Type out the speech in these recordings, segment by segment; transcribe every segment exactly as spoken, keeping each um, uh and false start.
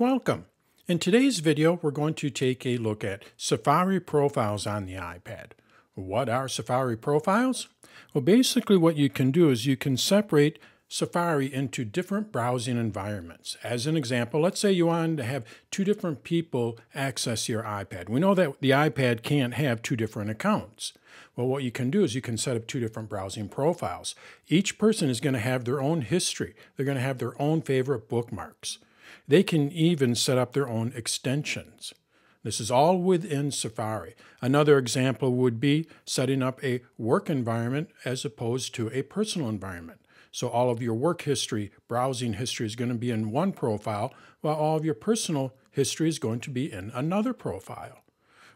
Welcome. In today's video, we're going to take a look at Safari profiles on the iPad. What are Safari profiles? Well, basically what you can do is you can separate Safari into different browsing environments. As an example, let's say you wanted to have two different people access your iPad. We know that the iPad can't have two different accounts. Well, what you can do is you can set up two different browsing profiles. Each person is going to have their own history. They're going to have their own favorite bookmarks. They can even set up their own extensions. This is all within Safari. Another example would be setting up a work environment as opposed to a personal environment. So all of your work history, browsing history is going to be in one profile, while all of your personal history is going to be in another profile.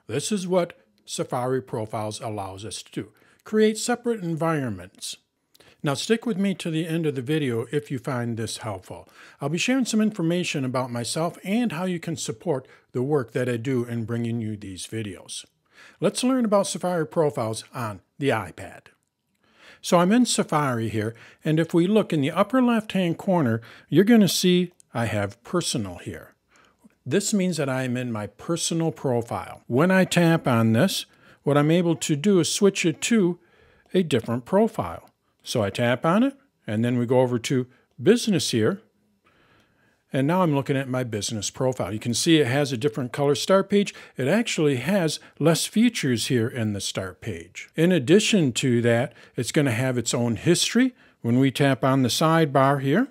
This is what Safari Profiles allows us to do. Create separate environments. Now stick with me to the end of the video if you find this helpful. I'll be sharing some information about myself and how you can support the work that I do in bringing you these videos. Let's learn about Safari Profiles on the iPad. So I'm in Safari here, and if we look in the upper left-hand corner, you're going to see I have Personal here. This means that I am in my personal profile. When I tap on this, what I'm able to do is switch it to a different profile. So I tap on it, and then we go over to Business here, and now I'm looking at my business profile. You can see it has a different color start page. It actually has less features here in the start page. In addition to that, it's going to have its own history. When we tap on the sidebar here,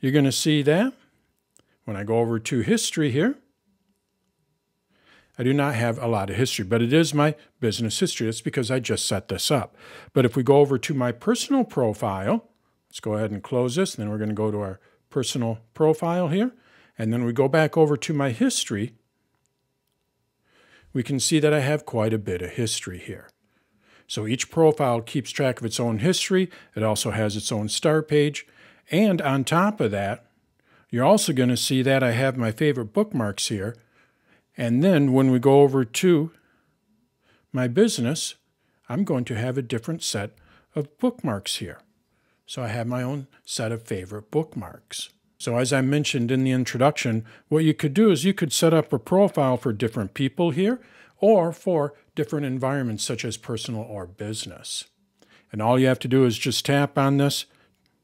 you're going to see that. When I go over to History here, I do not have a lot of history, but it is my business history. That's because I just set this up. But if we go over to my personal profile, let's go ahead and close this, and then we're going to go to our personal profile here, and then we go back over to my history, we can see that I have quite a bit of history here. So each profile keeps track of its own history. It also has its own start page, and on top of that, you're also going to see that I have my favorite bookmarks here. And then when we go over to my business, I'm going to have a different set of bookmarks here. So I have my own set of favorite bookmarks. So as I mentioned in the introduction, what you could do is you could set up a profile for different people here or for different environments such as personal or business. And all you have to do is just tap on this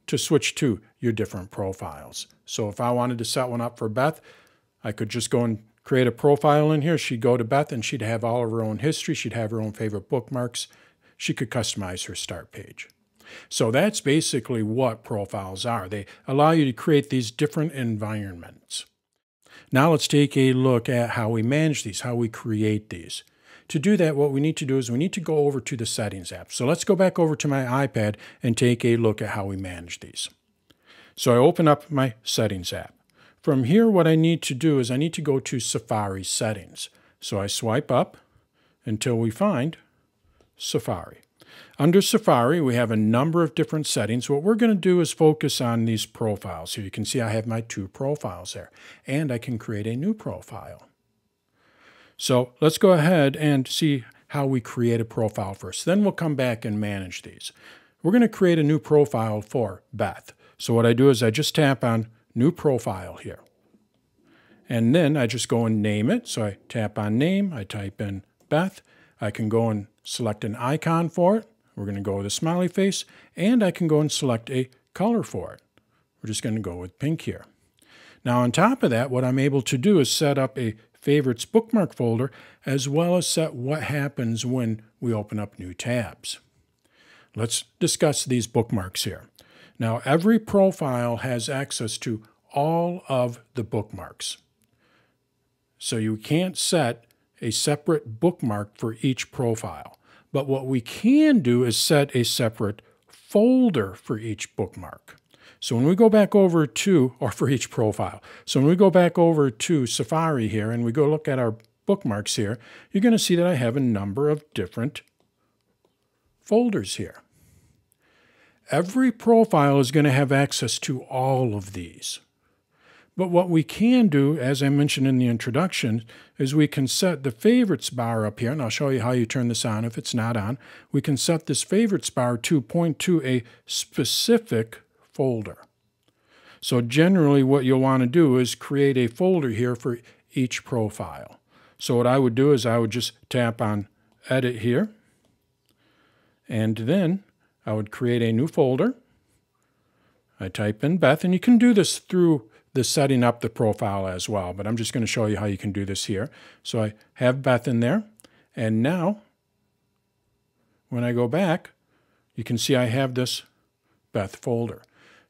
to switch to your different profiles. So if I wanted to set one up for Beth, I could just go and create a profile in here. She'd go to Beth and she'd have all of her own history. She'd have her own favorite bookmarks. She could customize her start page. So that's basically what profiles are. They allow you to create these different environments. Now let's take a look at how we manage these, how we create these. To do that, what we need to do is we need to go over to the Settings app. So let's go back over to my iPad and take a look at how we manage these. So I open up my Settings app. From here, what I need to do is I need to go to Safari Settings. So I swipe up until we find Safari. Under Safari, we have a number of different settings. What we're going to do is focus on these profiles. Here you can see I have my two profiles there, and I can create a new profile. So let's go ahead and see how we create a profile first. Then we'll come back and manage these. We're going to create a new profile for Beth. So what I do is I just tap on New Profile here, and then I just go and name it. So I tap on Name, I type in Beth. I can go and select an icon for it. We're going to go with a smiley face, and I can go and select a color for it. We're just going to go with pink here. Now on top of that, what I'm able to do is set up a favorites bookmark folder, as well as set what happens when we open up new tabs. Let's discuss these bookmarks here. Now every profile has access to all of the bookmarks. So you can't set a separate bookmark for each profile. But what we can do is set a separate folder for each bookmark. So when we go back over to, or for each profile, so when we go back over to Safari here and we go look at our bookmarks here, you're going to see that I have a number of different folders here. Every profile is going to have access to all of these. But what we can do, as I mentioned in the introduction, is we can set the favorites bar up here, and I'll show you how you turn this on if it's not on. We can set this favorites bar to point to a specific folder. So generally what you'll want to do is create a folder here for each profile. So what I would do is I would just tap on Edit here, and then I would create a new folder. I type in Beth, and you can do this through the setting up the profile as well, but I'm just going to show you how you can do this here. So I have Beth in there, and now when I go back, you can see I have this Beth folder.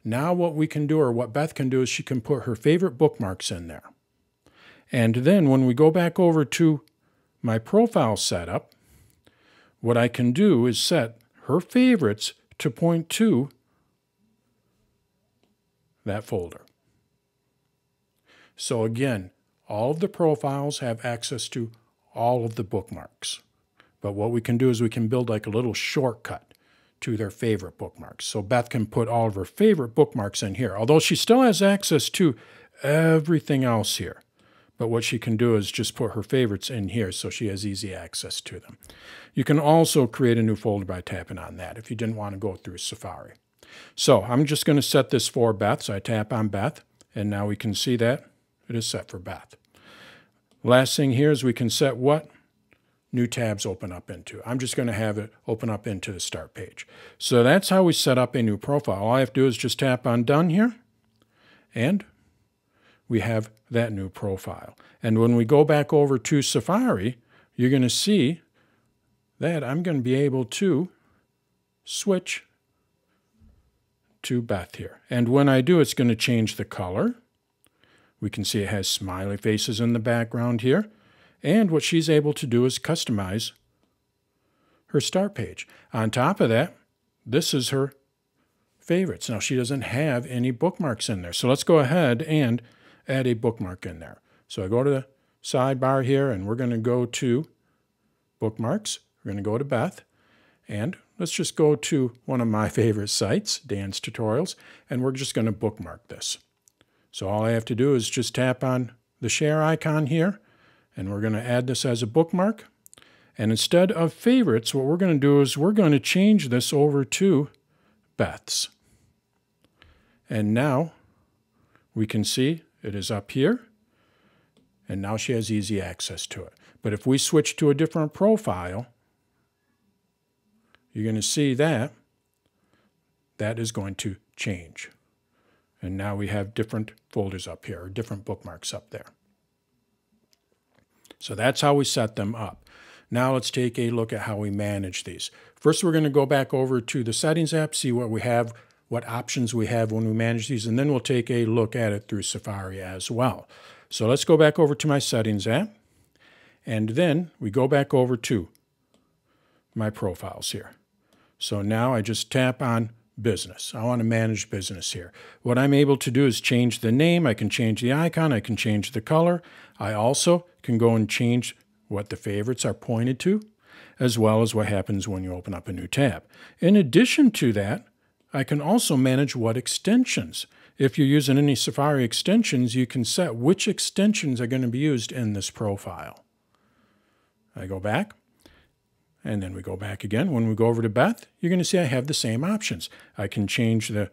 Now what we can do, or what Beth can do, is she can put her favorite bookmarks in there. And then when we go back over to my profile setup, what I can do is set her favorites to point to that folder. So again, all of the profiles have access to all of the bookmarks. But what we can do is we can build like a little shortcut to their favorite bookmarks. So Beth can put all of her favorite bookmarks in here, although she still has access to everything else here. But what she can do is just put her favorites in here so she has easy access to them. You can also create a new folder by tapping on that if you didn't want to go through Safari. So I'm just going to set this for Beth. So I tap on Beth, and now we can see that it is set for Beth. Last thing here is we can set what new tabs open up into. I'm just going to have it open up into the start page. So that's how we set up a new profile. All I have to do is just tap on Done here, and we have that new profile. And when we go back over to Safari, you're going to see that I'm going to be able to switch to Beth here. And when I do, it's going to change the color. We can see it has smiley faces in the background here. And what she's able to do is customize her start page. On top of that, this is her favorites. Now, she doesn't have any bookmarks in there. So let's go ahead and add a bookmark in there. So I go to the sidebar here, and we're going to go to Bookmarks. We're going to go to Beth. And let's just go to one of my favorite sites, Dan's Tutorials, and we're just going to bookmark this. So all I have to do is just tap on the share icon here, and we're going to add this as a bookmark. And instead of favorites, what we're going to do is we're going to change this over to Beth's. And now we can see it is up here, and now she has easy access to it. But if we switch to a different profile, you're going to see that that is going to change. And now we have different folders up here, or different bookmarks up there. So that's how we set them up. Now let's take a look at how we manage these. First, we're going to go back over to the Settings app, see what we have, what options we have when we manage these, and then we'll take a look at it through Safari as well. So let's go back over to my Settings app, and then we go back over to my profiles here. So now I just tap on Business. I want to manage Business here. What I'm able to do is change the name. I can change the icon. I can change the color. I also can go and change what the favorites are pointed to, as well as what happens when you open up a new tab. In addition to that, I can also manage what extensions. If you're using any Safari extensions, you can set which extensions are going to be used in this profile. I go back, and then we go back again. When we go over to Beth, you're going to see I have the same options. I can change the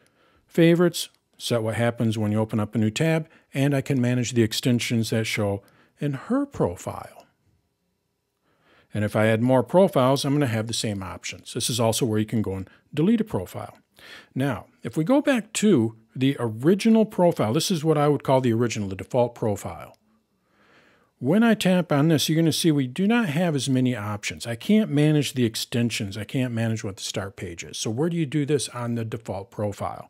favorites, set what happens when you open up a new tab, and I can manage the extensions that show in her profile. And if I add more profiles, I'm going to have the same options. This is also where you can go and delete a profile. Now, if we go back to the original profile, this is what I would call the original, the default profile. When I tap on this, you're going to see we do not have as many options. I can't manage the extensions. I can't manage what the start page is. So where do you do this on the default profile?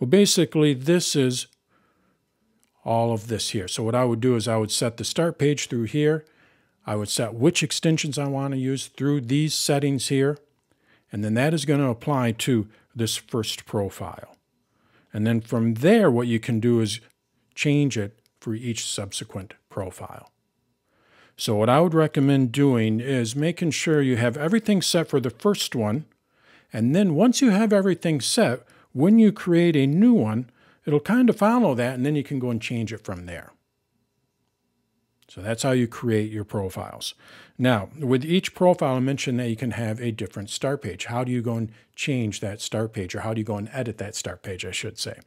Well, basically, this is all of this here. So what I would do is I would set the start page through here. I would set which extensions I want to use through these settings here. And then that is going to apply to this first profile. And then from there, what you can do is change it for each subsequent profile. So what I would recommend doing is making sure you have everything set for the first one. And then once you have everything set, when you create a new one, it'll kind of follow that, and then you can go and change it from there. So that's how you create your profiles. Now, with each profile, I mentioned that you can have a different start page. How do you go and change that start page, or how do you go and edit that start page, I should say?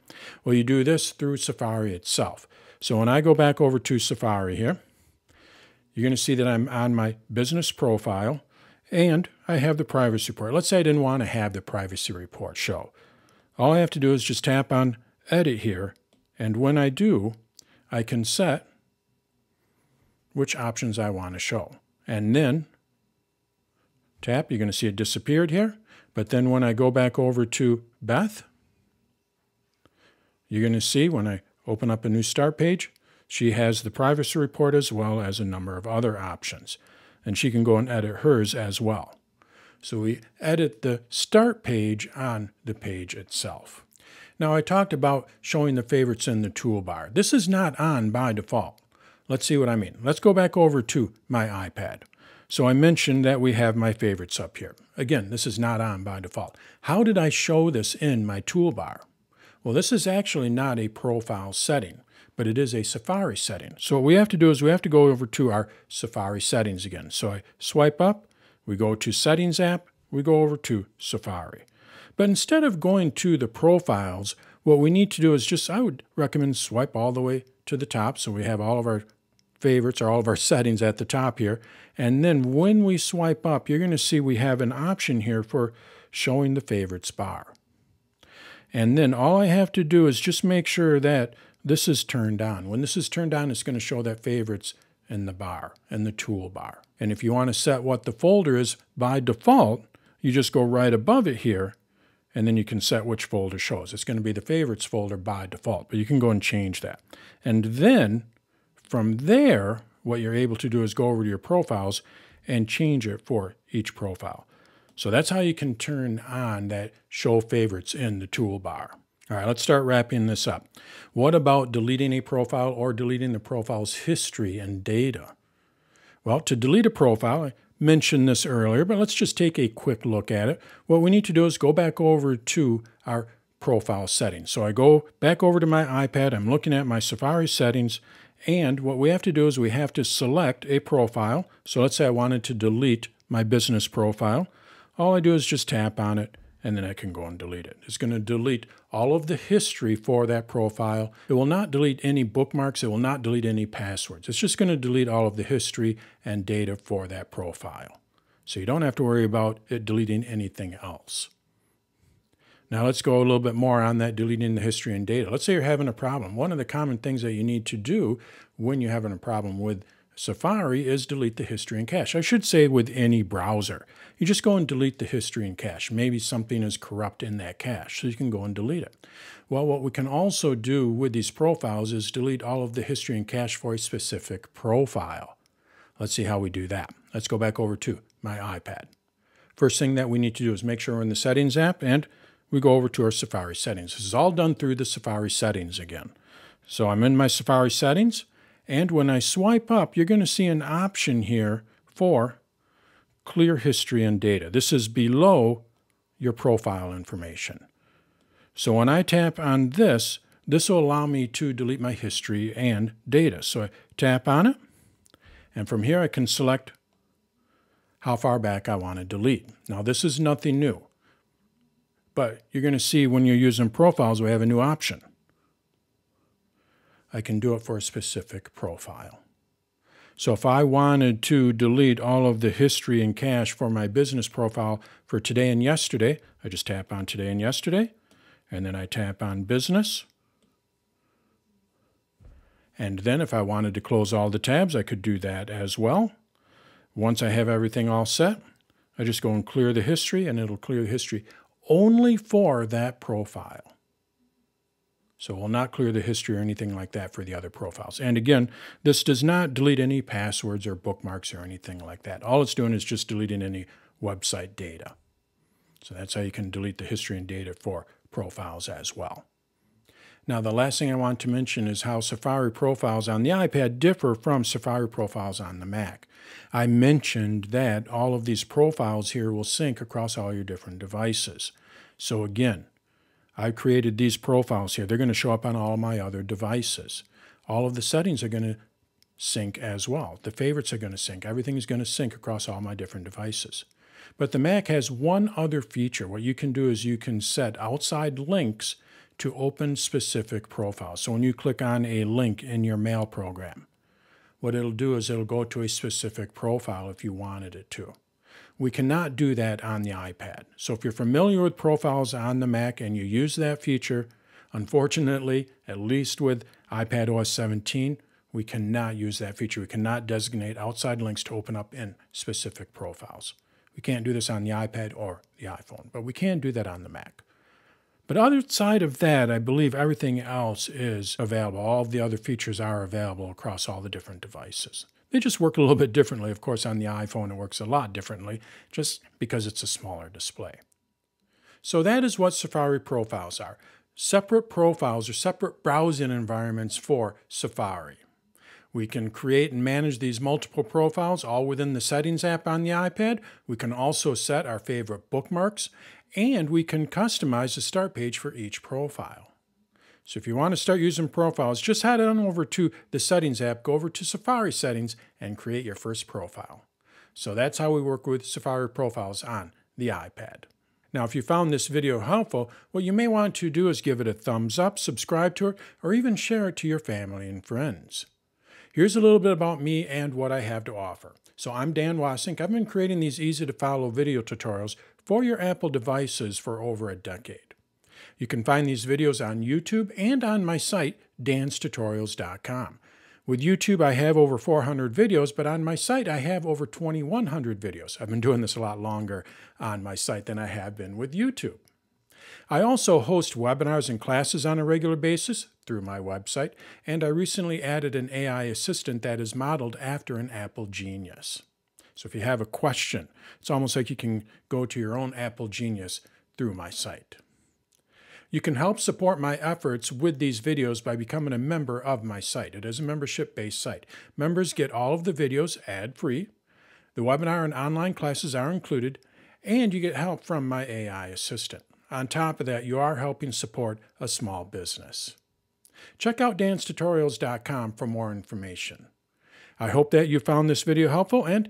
Well, you do this through Safari itself. So when I go back over to Safari here, you're going to see that I'm on my business profile, and I have the privacy report. Let's say I didn't want to have the privacy report show. All I have to do is just tap on Edit here, and when I do, I can set which options I want to show. And then tap, you're going to see it disappeared here. But then when I go back over to Beth, you're going to see when I open up a new start page, she has the privacy report as well as a number of other options. And she can go and edit hers as well. So we edit the start page on the page itself. Now I talked about showing the favorites in the toolbar. This is not on by default. Let's see what I mean. Let's go back over to my iPad. So I mentioned that we have my favorites up here. Again, this is not on by default. How did I show this in my toolbar? Well, this is actually not a profile setting, but it is a Safari setting. So what we have to do is we have to go over to our Safari settings again. So I swipe up, we go to Settings app, we go over to Safari. But instead of going to the profiles, what we need to do is just, I would recommend swipe all the way to the top so we have all of our favorites or all of our settings at the top here. And then when we swipe up, you're going to see we have an option here for showing the favorites bar. And then all I have to do is just make sure that this is turned on. When this is turned on, it's going to show that favorites in the bar, in the toolbar. And if you want to set what the folder is by default, you just go right above it here, and then you can set which folder shows. It's going to be the favorites folder by default, but you can go and change that. And then from there, what you're able to do is go over to your profiles and change it for each profile. So that's how you can turn on that show favorites in the toolbar. All right, let's start wrapping this up. What about deleting a profile or deleting the profile's history and data? Well, to delete a profile, I mentioned this earlier, but let's just take a quick look at it. What we need to do is go back over to our profile settings. So I go back over to my iPad, I'm looking at my Safari settings, and what we have to do is we have to select a profile. So let's say I wanted to delete my business profile. All I do is just tap on it, and then I can go and delete it. It's going to delete all of the history for that profile. It will not delete any bookmarks. It will not delete any passwords. It's just going to delete all of the history and data for that profile. So you don't have to worry about it deleting anything else. Now let's go a little bit more on that deleting the history and data. Let's say you're having a problem. One of the common things that you need to do when you're having a problem with Safari is delete the history and cache. I should say with any browser. You just go and delete the history and cache. Maybe something is corrupt in that cache, so you can go and delete it. Well, what we can also do with these profiles is delete all of the history and cache for a specific profile. Let's see how we do that. Let's go back over to my iPad. First thing that we need to do is make sure we're in the Settings app, and we go over to our Safari settings. This is all done through the Safari settings again. So I'm in my Safari settings, and when I swipe up, you're going to see an option here for clear history and data. This is below your profile information. So when I tap on this, this will allow me to delete my history and data. So I tap on it, and from here I can select how far back I want to delete. Now this is nothing new. But you're going to see when you're using profiles, we have a new option. I can do it for a specific profile. So if I wanted to delete all of the history and cache for my business profile for today and yesterday, I just tap on today and yesterday, and then I tap on business. And then if I wanted to close all the tabs, I could do that as well. Once I have everything all set, I just go and clear the history, and it'll clear the history only for that profile. So we'll not clear the history or anything like that for the other profiles. And again, this does not delete any passwords or bookmarks or anything like that. All it's doing is just deleting any website data. So that's how you can delete the history and data for profiles as well. Now, the last thing I want to mention is how Safari profiles on the iPad differ from Safari profiles on the Mac. I mentioned that all of these profiles here will sync across all your different devices. So again, I created these profiles here. They're going to show up on all my other devices. All of the settings are going to sync as well. The favorites are going to sync. Everything is going to sync across all my different devices. But the Mac has one other feature. What you can do is you can set outside links to open specific profiles. So when you click on a link in your mail program, what it'll do is it'll go to a specific profile if you wanted it to. We cannot do that on the iPad. So if you're familiar with profiles on the Mac and you use that feature, unfortunately, at least with iPadOS seventeen, we cannot use that feature. We cannot designate outside links to open up in specific profiles. We can't do this on the iPad or the iPhone, but we can do that on the Mac. But other side of that, I believe everything else is available. All of the other features are available across all the different devices. They just work a little bit differently. Of course, on the iPhone, it works a lot differently just because it's a smaller display. So that is what Safari profiles are. Separate profiles or separate browsing environments for Safari. We can create and manage these multiple profiles all within the Settings app on the iPad. We can also set our favorite bookmarks, and we can customize the start page for each profile. So if you want to start using profiles, just head on over to the Settings app, go over to Safari Settings, and create your first profile. So that's how we work with Safari profiles on the iPad. Now, if you found this video helpful, what you may want to do is give it a thumbs up, subscribe to it, or even share it to your family and friends. Here's a little bit about me and what I have to offer. So I'm Dan Wassink. I've been creating these easy-to-follow video tutorials for your Apple devices for over a decade. You can find these videos on YouTube and on my site, dans tutorials dot com. With YouTube, I have over four hundred videos, but on my site, I have over twenty-one hundred videos. I've been doing this a lot longer on my site than I have been with YouTube. I also host webinars and classes on a regular basis through my website, and I recently added an A I assistant that is modeled after an Apple Genius. So if you have a question, it's almost like you can go to your own Apple Genius through my site. You can help support my efforts with these videos by becoming a member of my site. It is a membership-based site. Members get all of the videos ad-free, the webinar and online classes are included, and you get help from my A I assistant. On top of that, you are helping support a small business. Check out dans tutorials dot com for more information. I hope that you found this video helpful, and